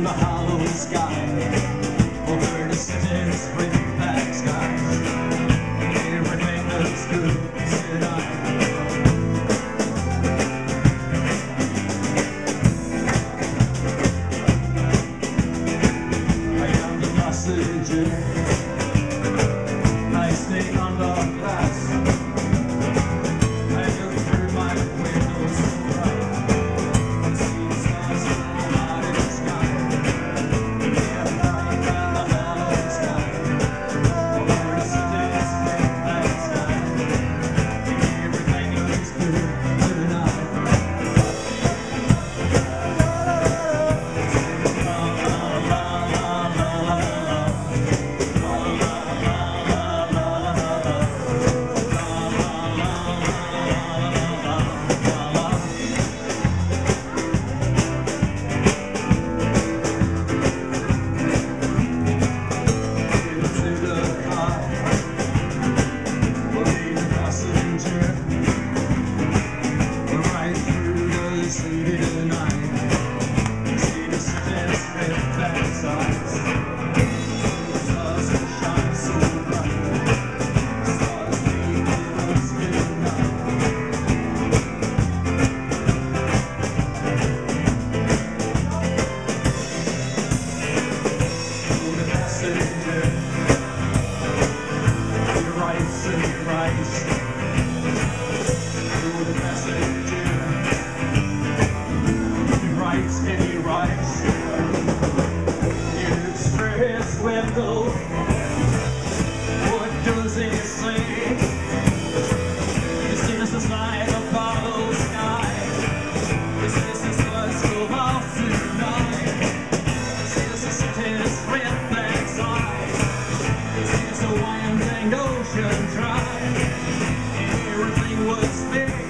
in the hollow sky, over decisions with black skies. Everything looks good tonight. I am the passenger, I stay on the glass. Ocean drive, everything was big.